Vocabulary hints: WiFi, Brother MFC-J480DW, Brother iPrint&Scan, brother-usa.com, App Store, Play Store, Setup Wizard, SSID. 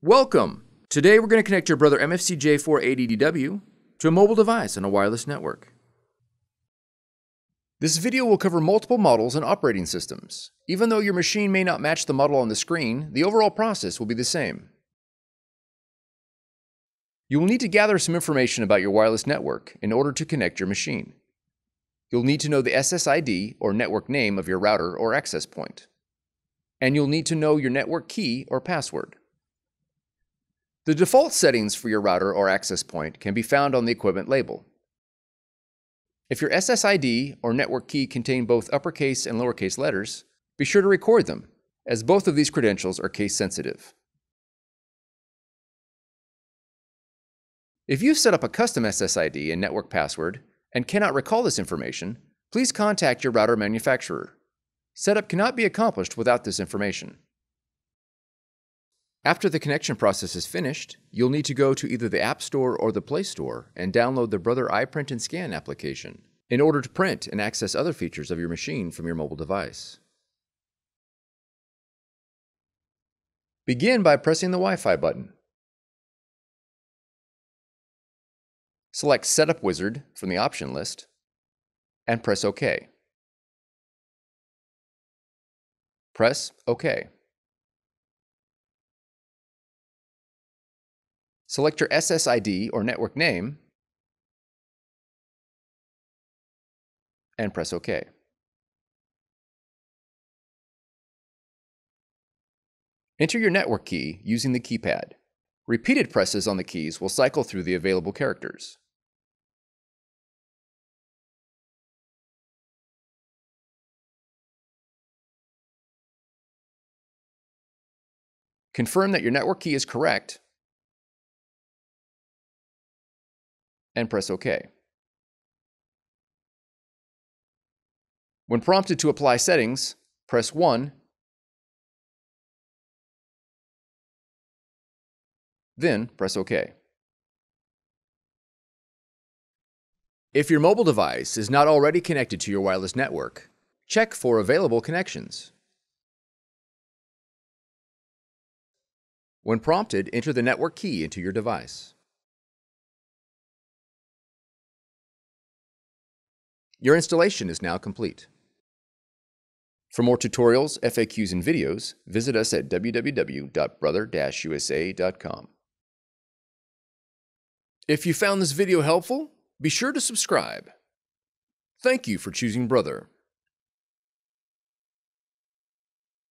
Welcome! Today we're going to connect your Brother MFC-J480DW to a mobile device on a wireless network. This video will cover multiple models and operating systems. Even though your machine may not match the model on the screen, the overall process will be the same. You will need to gather some information about your wireless network in order to connect your machine. You'll need to know the SSID or network name of your router or access point. And you'll need to know your network key or password. The default settings for your router or access point can be found on the equipment label. If your SSID or network key contain both uppercase and lowercase letters, be sure to record them, as both of these credentials are case sensitive. If you've set up a custom SSID and network password and cannot recall this information, please contact your router manufacturer. Setup cannot be accomplished without this information. After the connection process is finished, you'll need to go to either the App Store or the Play Store and download the Brother iPrint&Scan application in order to print and access other features of your machine from your mobile device. Begin by pressing the Wi-Fi button. Select Setup Wizard from the option list and press OK. Press OK. Select your SSID or network name and press OK. Enter your network key using the keypad. Repeated presses on the keys will cycle through the available characters. Confirm that your network key is correct and press OK. When prompted to apply settings, press 1, then press OK. If your mobile device is not already connected to your wireless network, check for available connections. When prompted, enter the network key into your device. Your installation is now complete. For more tutorials, FAQs, and videos, visit us at www.brother-usa.com. If you found this video helpful, be sure to subscribe. Thank you for choosing Brother.